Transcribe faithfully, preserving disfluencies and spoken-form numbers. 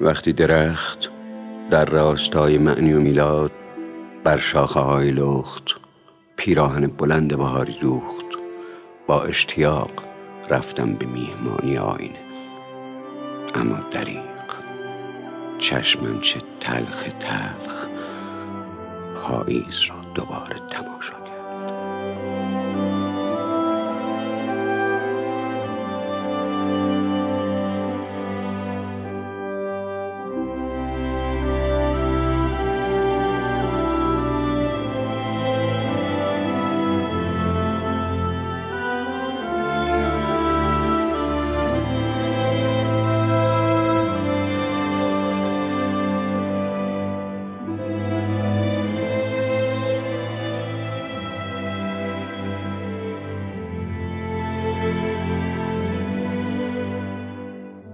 وقتی درخت در راستای معنی و میلاد بر شاخه های لخت پیراهن بلند بهاری دوخت، با اشتیاق رفتم به میهمانی آینه. اما دریغ چشمم چه تلخ تلخ پاییز را دوباره تماشا کردم.